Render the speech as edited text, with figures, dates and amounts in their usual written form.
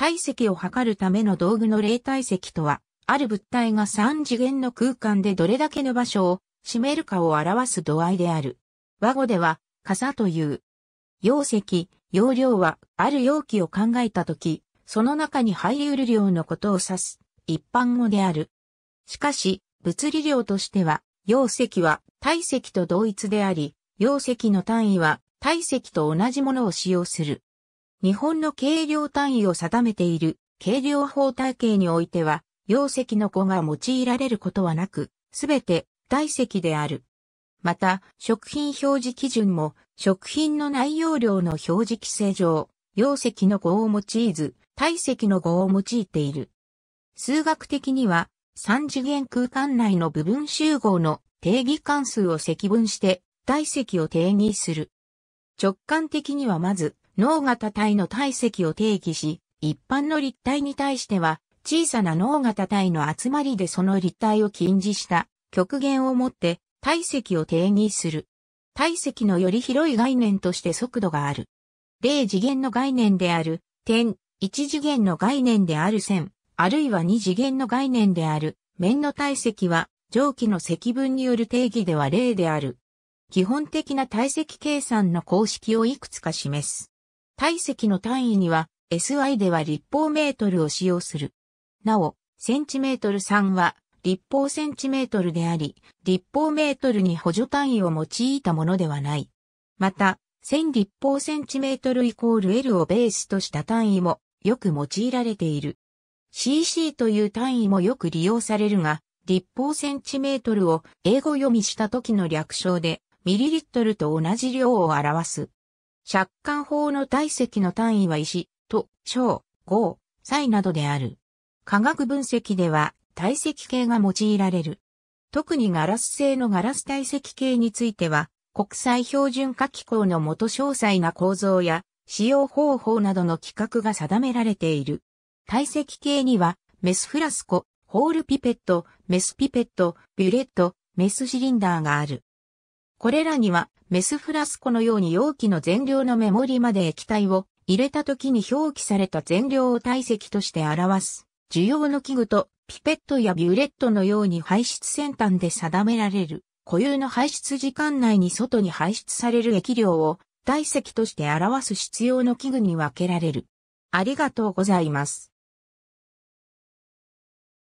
体積を測るための道具の例体積とは、ある物体が3次元の空間でどれだけの場所を占めるかを表す度合いである。和語では、傘という。容積、容量は、ある容器を考えたとき、その中に入り得る量のことを指す、一般語である。しかし、物理量としては、容積は体積と同一であり、容積の単位は体積と同じものを使用する。日本の計量単位を定めている計量法体系においては、容積の語が用いられることはなく、すべて体積である。また、食品表示基準も、食品の内容量の表示規制上、容積の語を用いず、体積の語を用いている。数学的には、3次元空間内の部分集合の定義関数を積分して体積を定義する。直感的にはまず脳型体の体積を定義し、一般の立体に対しては小さな脳型体の集まりでその立体を近似した極限をもって体積を定義する。体積のより広い概念として速度がある。0次元の概念である点、1次元の概念である線。あるいは2次元の概念である面の体積は上記の積分による定義では0である。基本的な体積計算の公式をいくつか示す。体積の単位には SI では立方メートルを使用する。なお、センチメートル3は立方センチメートルであり、立方メートルに補助単位を用いたものではない。また、1000立方センチメートル=Lをベースとした単位もよく用いられている。cc という単位もよく利用されるが、立方センチメートルを英語読みした時の略称で、ミリリットルと同じ量を表す。借款法の体積の単位は1、と、小、合、歳などである。化学分析では、体積計が用いられる。特にガラス製のガラス体積計については、国際標準化機構のもと詳細な構造や、使用方法などの規格が定められている。体積計には、メスフラスコ、ホールピペット、メスピペット、ビュレット、メスシリンダーがある。これらには、メスフラスコのように容器の全量の目盛りまで液体を入れた時に表記された全量を体積として表す。需要の器具と、ピペットやビュレットのように排出先端で定められる。固有の排出時間内に外に排出される液量を体積として表す必要の器具に分けられる。ありがとうございます。